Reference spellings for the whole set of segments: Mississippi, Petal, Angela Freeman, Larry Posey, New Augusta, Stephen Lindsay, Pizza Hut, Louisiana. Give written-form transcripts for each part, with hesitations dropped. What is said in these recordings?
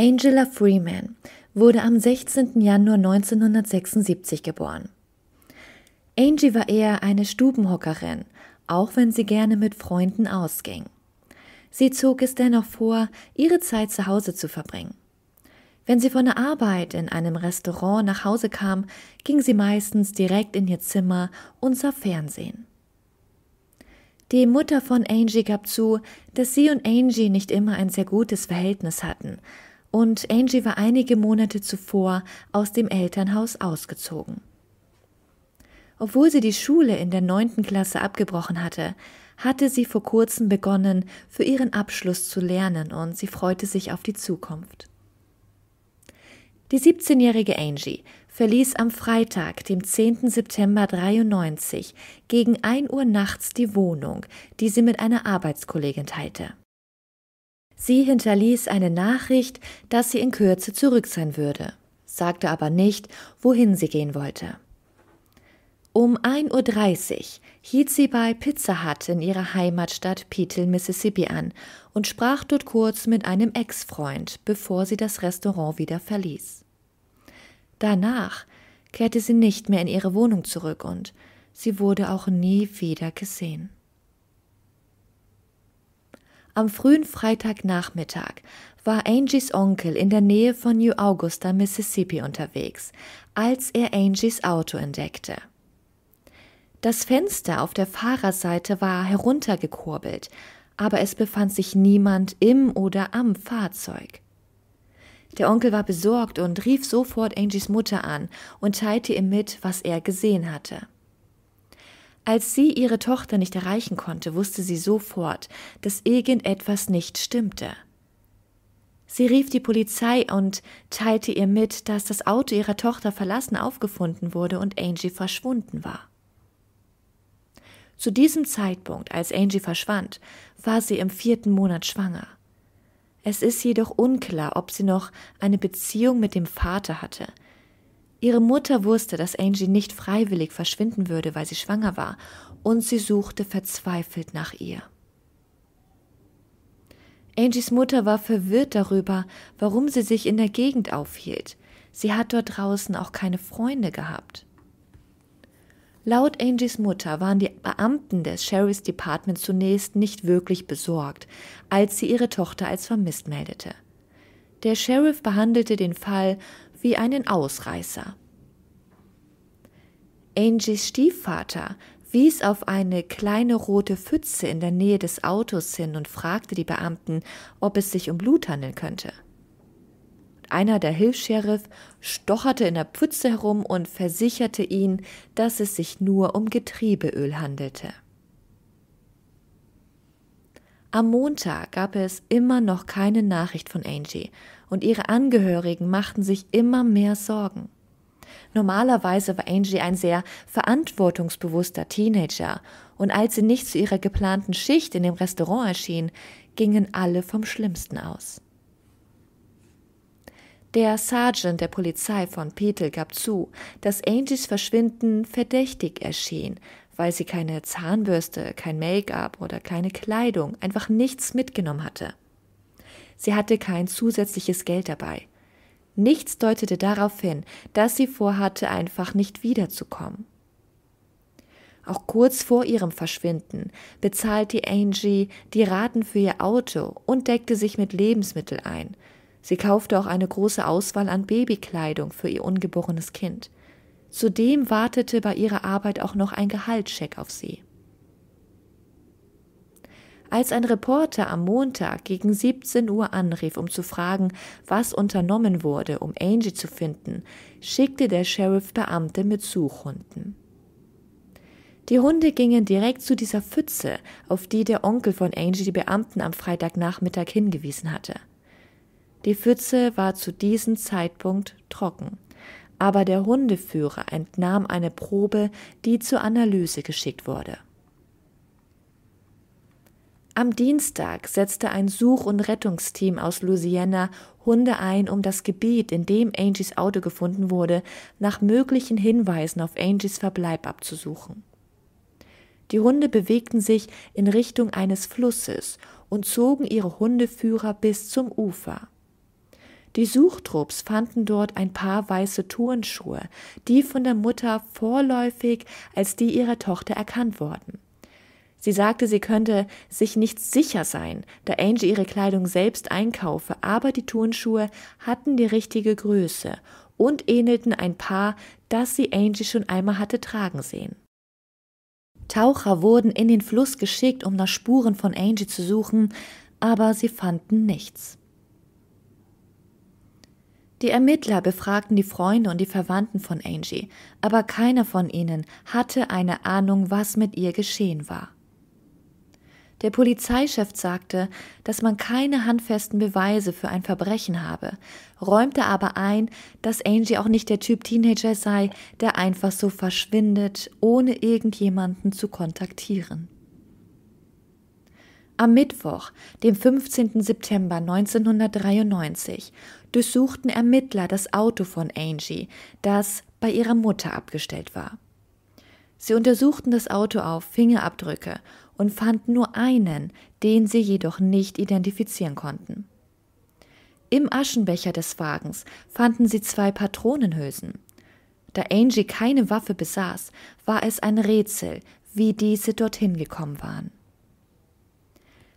Angela Freeman wurde am 16. Januar 1976 geboren. Angie war eher eine Stubenhockerin, auch wenn sie gerne mit Freunden ausging. Sie zog es dennoch vor, ihre Zeit zu Hause zu verbringen. Wenn sie von der Arbeit in einem Restaurant nach Hause kam, ging sie meistens direkt in ihr Zimmer und sah Fernsehen. Die Mutter von Angie gab zu, dass sie und Angie nicht immer ein sehr gutes Verhältnis hatten, und Angie war einige Monate zuvor aus dem Elternhaus ausgezogen. Obwohl sie die Schule in der 9. Klasse abgebrochen hatte, hatte sie vor kurzem begonnen, für ihren Abschluss zu lernen, und sie freute sich auf die Zukunft. Die 17-jährige Angie verließ am Freitag, dem 10. September 1993, gegen 1 Uhr nachts die Wohnung, die sie mit einer Arbeitskollegin teilte. Sie hinterließ eine Nachricht, dass sie in Kürze zurück sein würde, sagte aber nicht, wohin sie gehen wollte. Um 1.30 Uhr hielt sie bei Pizza Hut in ihrer Heimatstadt Petal, Mississippi an und sprach dort kurz mit einem Ex-Freund, bevor sie das Restaurant wieder verließ. Danach kehrte sie nicht mehr in ihre Wohnung zurück und sie wurde auch nie wieder gesehen. Am frühen Freitagnachmittag war Angies Onkel in der Nähe von New Augusta, Mississippi unterwegs, als er Angies Auto entdeckte. Das Fenster auf der Fahrerseite war heruntergekurbelt, aber es befand sich niemand im oder am Fahrzeug. Der Onkel war besorgt und rief sofort Angies Mutter an und teilte ihr mit, was er gesehen hatte. Als sie ihre Tochter nicht erreichen konnte, wusste sie sofort, dass irgendetwas nicht stimmte. Sie rief die Polizei und teilte ihr mit, dass das Auto ihrer Tochter verlassen aufgefunden wurde und Angie verschwunden war. Zu diesem Zeitpunkt, als Angie verschwand, war sie im 4. Monat schwanger. Es ist jedoch unklar, ob sie noch eine Beziehung mit dem Vater hatte. Ihre Mutter wusste, dass Angie nicht freiwillig verschwinden würde, weil sie schwanger war, und sie suchte verzweifelt nach ihr. Angies Mutter war verwirrt darüber, warum sie sich in der Gegend aufhielt. Sie hat dort draußen auch keine Freunde gehabt. Laut Angies Mutter waren die Beamten des Sheriff's Department zunächst nicht wirklich besorgt, als sie ihre Tochter als vermisst meldete. Der Sheriff behandelte den Fall wie einen Ausreißer. Angies Stiefvater wies auf eine kleine rote Pfütze in der Nähe des Autos hin und fragte die Beamten, ob es sich um Blut handeln könnte. Einer der Hilfs-Sheriff stocherte in der Pfütze herum und versicherte ihn, dass es sich nur um Getriebeöl handelte. Am Montag gab es immer noch keine Nachricht von Angie und ihre Angehörigen machten sich immer mehr Sorgen. Normalerweise war Angie ein sehr verantwortungsbewusster Teenager und als sie nicht zu ihrer geplanten Schicht in dem Restaurant erschien, gingen alle vom Schlimmsten aus. Der Sergeant der Polizei von Petal gab zu, dass Angies Verschwinden verdächtig erschien, weil sie keine Zahnbürste, kein Make-up oder keine Kleidung, einfach nichts mitgenommen hatte. Sie hatte kein zusätzliches Geld dabei. Nichts deutete darauf hin, dass sie vorhatte, einfach nicht wiederzukommen. Auch kurz vor ihrem Verschwinden bezahlte Angie die Raten für ihr Auto und deckte sich mit Lebensmitteln ein. Sie kaufte auch eine große Auswahl an Babykleidung für ihr ungeborenes Kind. Zudem wartete bei ihrer Arbeit auch noch ein Gehaltscheck auf sie. Als ein Reporter am Montag gegen 17 Uhr anrief, um zu fragen, was unternommen wurde, um Angie zu finden, schickte der Sheriff Beamte mit Suchhunden. Die Hunde gingen direkt zu dieser Pfütze, auf die der Onkel von Angie die Beamten am Freitagnachmittag hingewiesen hatte. Die Pfütze war zu diesem Zeitpunkt trocken, aber der Hundeführer entnahm eine Probe, die zur Analyse geschickt wurde. Am Dienstag setzte ein Such- und Rettungsteam aus Louisiana Hunde ein, um das Gebiet, in dem Angies Auto gefunden wurde, nach möglichen Hinweisen auf Angies Verbleib abzusuchen. Die Hunde bewegten sich in Richtung eines Flusses und zogen ihre Hundeführer bis zum Ufer. Die Suchtrupps fanden dort ein paar weiße Turnschuhe, die von der Mutter vorläufig als die ihrer Tochter erkannt wurden. Sie sagte, sie könnte sich nicht sicher sein, da Angie ihre Kleidung selbst einkaufe, aber die Turnschuhe hatten die richtige Größe und ähnelten ein Paar, das sie Angie schon einmal hatte tragen sehen. Taucher wurden in den Fluss geschickt, um nach Spuren von Angie zu suchen, aber sie fanden nichts. Die Ermittler befragten die Freunde und die Verwandten von Angie, aber keiner von ihnen hatte eine Ahnung, was mit ihr geschehen war. Der Polizeichef sagte, dass man keine handfesten Beweise für ein Verbrechen habe, räumte aber ein, dass Angie auch nicht der Typ Teenager sei, der einfach so verschwindet, ohne irgendjemanden zu kontaktieren. Am Mittwoch, dem 15. September 1993, durchsuchten Ermittler das Auto von Angie, das bei ihrer Mutter abgestellt war. Sie untersuchten das Auto auf Fingerabdrücke und fanden nur einen, den sie jedoch nicht identifizieren konnten. Im Aschenbecher des Wagens fanden sie 2 Patronenhülsen. Da Angie keine Waffe besaß, war es ein Rätsel, wie diese dorthin gekommen waren.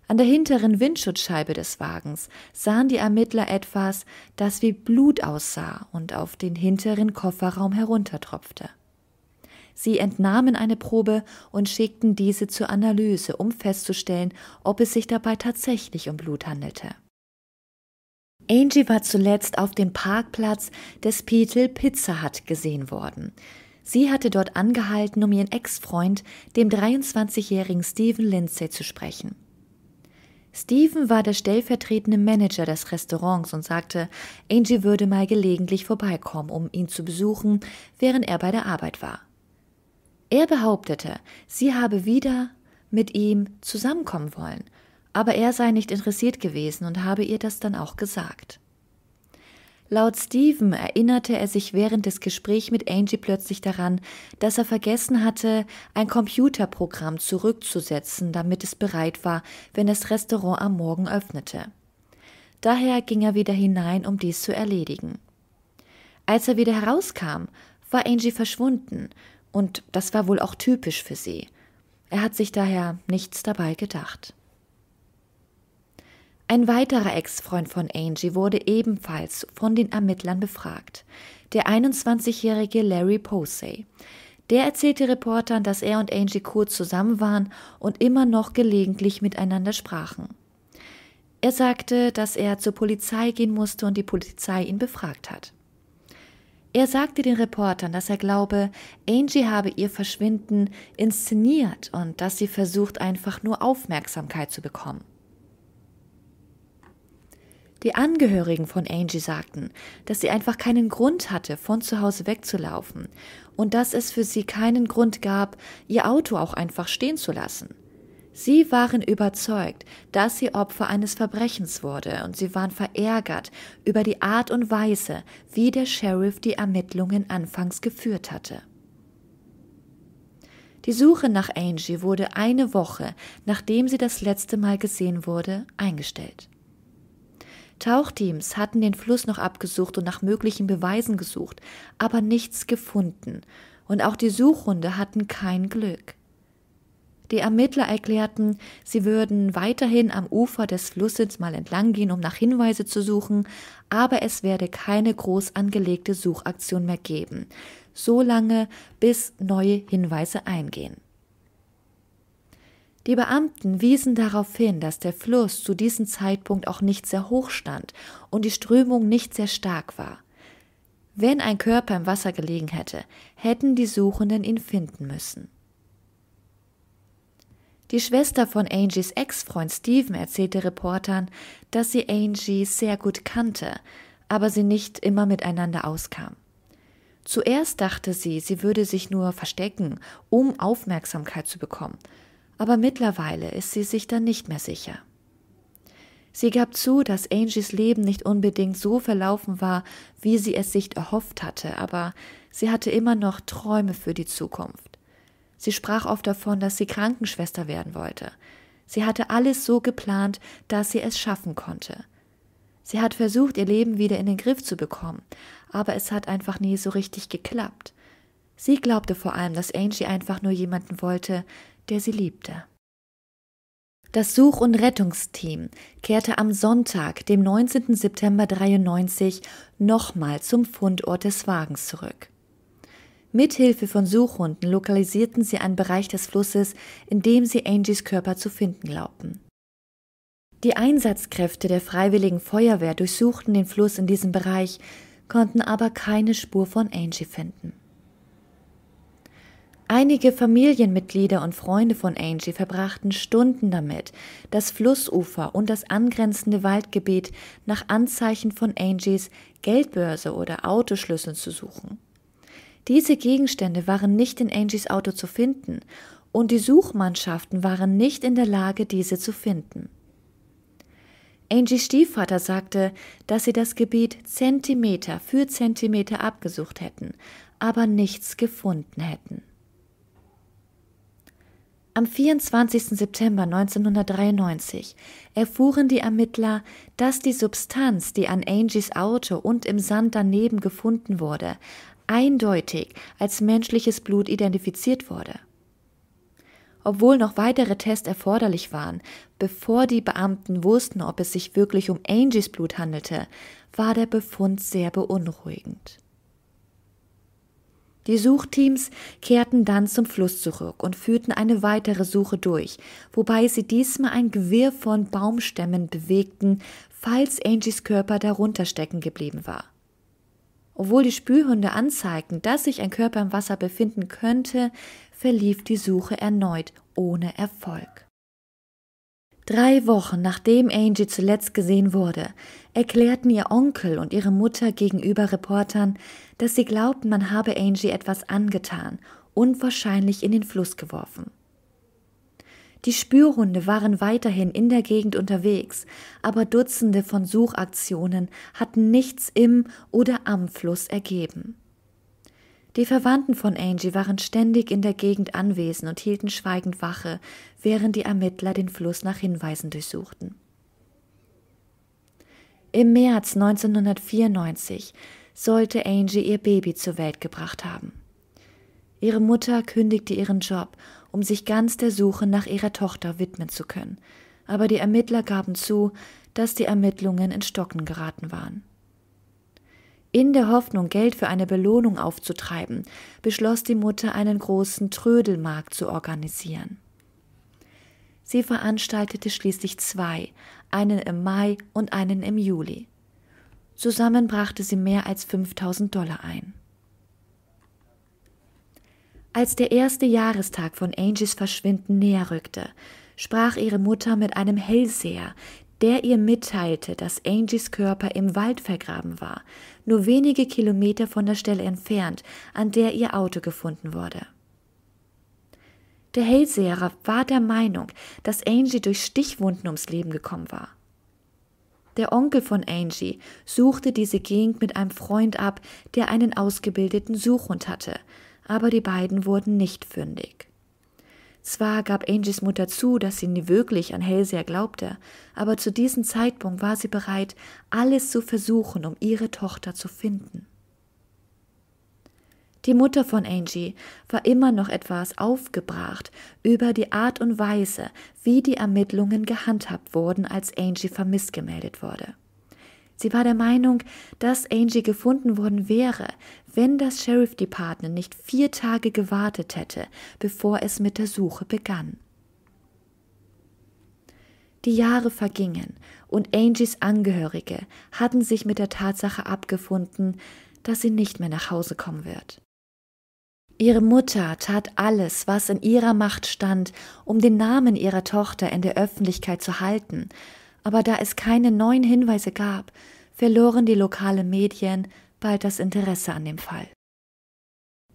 An der hinteren Windschutzscheibe des Wagens sahen die Ermittler etwas, das wie Blut aussah und auf den hinteren Kofferraum heruntertropfte. Sie entnahmen eine Probe und schickten diese zur Analyse, um festzustellen, ob es sich dabei tatsächlich um Blut handelte. Angie war zuletzt auf dem Parkplatz des Petal Pizza Hut gesehen worden. Sie hatte dort angehalten, um ihren Ex-Freund, dem 23-jährigen Stephen Lindsay, zu sprechen. Stephen war der stellvertretende Manager des Restaurants und sagte, Angie würde mal gelegentlich vorbeikommen, um ihn zu besuchen, während er bei der Arbeit war. Er behauptete, sie habe wieder mit ihm zusammenkommen wollen, aber er sei nicht interessiert gewesen und habe ihr das dann auch gesagt. Laut Stephen erinnerte er sich während des Gesprächs mit Angie plötzlich daran, dass er vergessen hatte, ein Computerprogramm zurückzusetzen, damit es bereit war, wenn das Restaurant am Morgen öffnete. Daher ging er wieder hinein, um dies zu erledigen. Als er wieder herauskam, war Angie verschwunden, und das war wohl auch typisch für sie. Er hat sich daher nichts dabei gedacht. Ein weiterer Ex-Freund von Angie wurde ebenfalls von den Ermittlern befragt, der 21-jährige Larry Posey. Der erzählte Reportern, dass er und Angie kurz zusammen waren und immer noch gelegentlich miteinander sprachen. Er sagte, dass er zur Polizei gehen musste und die Polizei ihn befragt hat. Er sagte den Reportern, dass er glaube, Angie habe ihr Verschwinden inszeniert und dass sie versucht, einfach nur Aufmerksamkeit zu bekommen. Die Angehörigen von Angie sagten, dass sie einfach keinen Grund hatte, von zu Hause wegzulaufen und dass es für sie keinen Grund gab, ihr Auto auch einfach stehen zu lassen. Sie waren überzeugt, dass sie Opfer eines Verbrechens wurde und sie waren verärgert über die Art und Weise, wie der Sheriff die Ermittlungen anfangs geführt hatte. Die Suche nach Angie wurde eine Woche, nachdem sie das letzte Mal gesehen wurde, eingestellt. Tauchteams hatten den Fluss noch abgesucht und nach möglichen Beweisen gesucht, aber nichts gefunden, und auch die Suchhunde hatten kein Glück. Die Ermittler erklärten, sie würden weiterhin am Ufer des Flusses mal entlang gehen, um nach Hinweise zu suchen, aber es werde keine groß angelegte Suchaktion mehr geben, so lange, bis neue Hinweise eingehen. Die Beamten wiesen darauf hin, dass der Fluss zu diesem Zeitpunkt auch nicht sehr hoch stand und die Strömung nicht sehr stark war. Wenn ein Körper im Wasser gelegen hätte, hätten die Suchenden ihn finden müssen. Die Schwester von Angies Ex-Freund Stephen erzählte Reportern, dass sie Angie sehr gut kannte, aber sie nicht immer miteinander auskam. Zuerst dachte sie, sie würde sich nur verstecken, um Aufmerksamkeit zu bekommen, aber mittlerweile ist sie sich dann nicht mehr sicher. Sie gab zu, dass Angies Leben nicht unbedingt so verlaufen war, wie sie es sich erhofft hatte, aber sie hatte immer noch Träume für die Zukunft. Sie sprach oft davon, dass sie Krankenschwester werden wollte. Sie hatte alles so geplant, dass sie es schaffen konnte. Sie hat versucht, ihr Leben wieder in den Griff zu bekommen, aber es hat einfach nie so richtig geklappt. Sie glaubte vor allem, dass Angie einfach nur jemanden wollte, der sie liebte. Das Such- und Rettungsteam kehrte am Sonntag, dem 19. September 1993, nochmal zum Fundort des Wagens zurück. Mithilfe von Suchhunden lokalisierten sie einen Bereich des Flusses, in dem sie Angies Körper zu finden glaubten. Die Einsatzkräfte der Freiwilligen Feuerwehr durchsuchten den Fluss in diesem Bereich, konnten aber keine Spur von Angie finden. Einige Familienmitglieder und Freunde von Angie verbrachten Stunden damit, das Flussufer und das angrenzende Waldgebiet nach Anzeichen von Angies Geldbörse oder Autoschlüsseln zu suchen. Diese Gegenstände waren nicht in Angies Auto zu finden und die Suchmannschaften waren nicht in der Lage, diese zu finden. Angies Stiefvater sagte, dass sie das Gebiet Zentimeter für Zentimeter abgesucht hätten, aber nichts gefunden hätten. Am 24. September 1993 erfuhren die Ermittler, dass die Substanz, die an Angies Auto und im Sand daneben gefunden wurde, eindeutig als menschliches Blut identifiziert wurde. Obwohl noch weitere Tests erforderlich waren, bevor die Beamten wussten, ob es sich wirklich um Angies Blut handelte, war der Befund sehr beunruhigend. Die Suchteams kehrten dann zum Fluss zurück und führten eine weitere Suche durch, wobei sie diesmal ein Gewirr von Baumstämmen bewegten, falls Angies Körper darunter stecken geblieben war. Obwohl die Spürhunde anzeigten, dass sich ein Körper im Wasser befinden könnte, verlief die Suche erneut ohne Erfolg. 3 Wochen nachdem Angie zuletzt gesehen wurde, erklärten ihr Onkel und ihre Mutter gegenüber Reportern, dass sie glaubten, man habe Angie etwas angetan und wahrscheinlich in den Fluss geworfen. Die Spürhunde waren weiterhin in der Gegend unterwegs, aber Dutzende von Suchaktionen hatten nichts im oder am Fluss ergeben. Die Verwandten von Angie waren ständig in der Gegend anwesend und hielten schweigend Wache, während die Ermittler den Fluss nach Hinweisen durchsuchten. Im März 1994 sollte Angie ihr Baby zur Welt gebracht haben. Ihre Mutter kündigte ihren Job, um sich ganz der Suche nach ihrer Tochter widmen zu können, aber die Ermittler gaben zu, dass die Ermittlungen in Stocken geraten waren. In der Hoffnung, Geld für eine Belohnung aufzutreiben, beschloss die Mutter, einen großen Trödelmarkt zu organisieren. Sie veranstaltete schließlich 2, einen im Mai und einen im Juli. Zusammen brachte sie mehr als 5000 Dollar ein. Als der erste Jahrestag von Angies Verschwinden näher rückte, sprach ihre Mutter mit einem Hellseher, der ihr mitteilte, dass Angies Körper im Wald vergraben war, nur wenige Kilometer von der Stelle entfernt, an der ihr Auto gefunden wurde. Der Hellseher war der Meinung, dass Angie durch Stichwunden ums Leben gekommen war. Der Onkel von Angie suchte diese Gegend mit einem Freund ab, der einen ausgebildeten Suchhund hatte, aber die beiden wurden nicht fündig. Zwar gab Angies Mutter zu, dass sie nie wirklich an Hellseher glaubte, aber zu diesem Zeitpunkt war sie bereit, alles zu versuchen, um ihre Tochter zu finden. Die Mutter von Angie war immer noch etwas aufgebracht über die Art und Weise, wie die Ermittlungen gehandhabt wurden, als Angie vermisst gemeldet wurde. Sie war der Meinung, dass Angie gefunden worden wäre, wenn das Sheriff Department nicht 4 Tage gewartet hätte, bevor es mit der Suche begann. Die Jahre vergingen und Angies Angehörige hatten sich mit der Tatsache abgefunden, dass sie nicht mehr nach Hause kommen wird. Ihre Mutter tat alles, was in ihrer Macht stand, um den Namen ihrer Tochter in der Öffentlichkeit zu halten, aber da es keine neuen Hinweise gab, verloren die lokalen Medien bald das Interesse an dem Fall.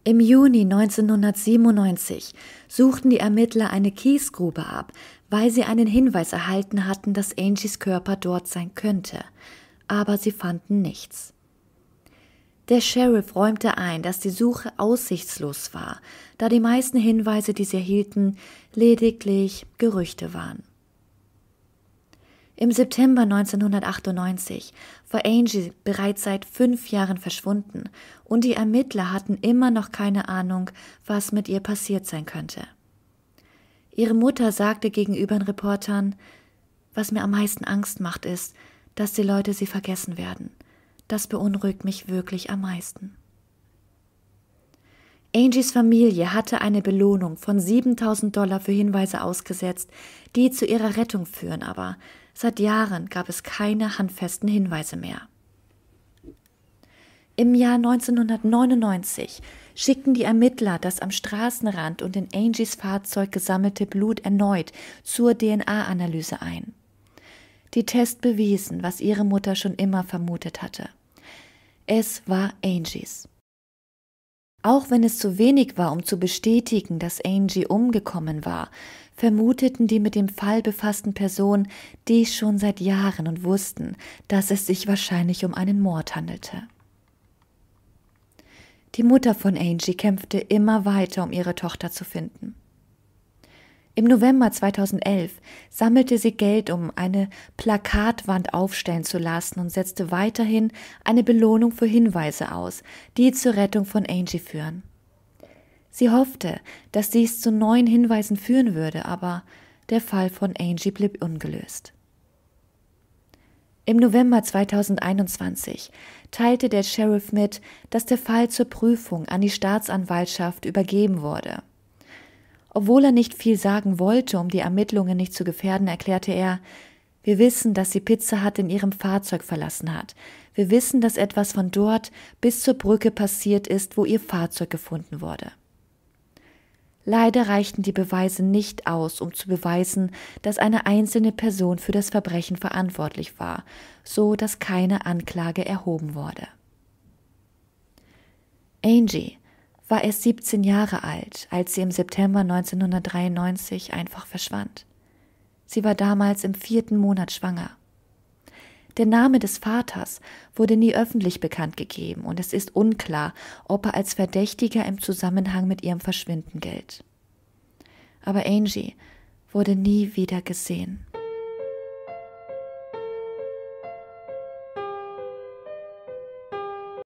Im Juni 1997 suchten die Ermittler eine Kiesgrube ab, weil sie einen Hinweis erhalten hatten, dass Angies Körper dort sein könnte, aber sie fanden nichts. Der Sheriff räumte ein, dass die Suche aussichtslos war, da die meisten Hinweise, die sie erhielten, lediglich Gerüchte waren. Im September 1998 war Angie bereits seit 5 Jahren verschwunden und die Ermittler hatten immer noch keine Ahnung, was mit ihr passiert sein könnte. Ihre Mutter sagte gegenüber den Reportern, was mir am meisten Angst macht, ist, dass die Leute sie vergessen werden. Das beunruhigt mich wirklich am meisten. Angies Familie hatte eine Belohnung von 7.000 Dollar für Hinweise ausgesetzt, die zu ihrer Rettung führen, aber seit Jahren gab es keine handfesten Hinweise mehr. Im Jahr 1999 schickten die Ermittler das am Straßenrand und in Angies Fahrzeug gesammelte Blut erneut zur DNA-Analyse ein. Die Tests bewiesen, was ihre Mutter schon immer vermutet hatte. Es war Angies. Auch wenn es zu wenig war, um zu bestätigen, dass Angie umgekommen war, vermuteten die mit dem Fall befassten Personen dies schon seit Jahren und wussten, dass es sich wahrscheinlich um einen Mord handelte. Die Mutter von Angie kämpfte immer weiter, um ihre Tochter zu finden. Im November 2011 sammelte sie Geld, um eine Plakatwand aufstellen zu lassen und setzte weiterhin eine Belohnung für Hinweise aus, die zur Rettung von Angie führen. Sie hoffte, dass dies zu neuen Hinweisen führen würde, aber der Fall von Angie blieb ungelöst. Im November 2021 teilte der Sheriff mit, dass der Fall zur Prüfung an die Staatsanwaltschaft übergeben wurde. Obwohl er nicht viel sagen wollte, um die Ermittlungen nicht zu gefährden, erklärte er, wir wissen, dass sie Pizza Hut in ihrem Fahrzeug verlassen hat. Wir wissen, dass etwas von dort bis zur Brücke passiert ist, wo ihr Fahrzeug gefunden wurde. Leider reichten die Beweise nicht aus, um zu beweisen, dass eine einzelne Person für das Verbrechen verantwortlich war, so dass keine Anklage erhoben wurde. Angie war erst 17 Jahre alt, als sie im September 1993 einfach verschwand. Sie war damals im 4. Monat schwanger. Der Name des Vaters wurde nie öffentlich bekannt gegeben und es ist unklar, ob er als Verdächtiger im Zusammenhang mit ihrem Verschwinden gilt. Aber Angie wurde nie wieder gesehen.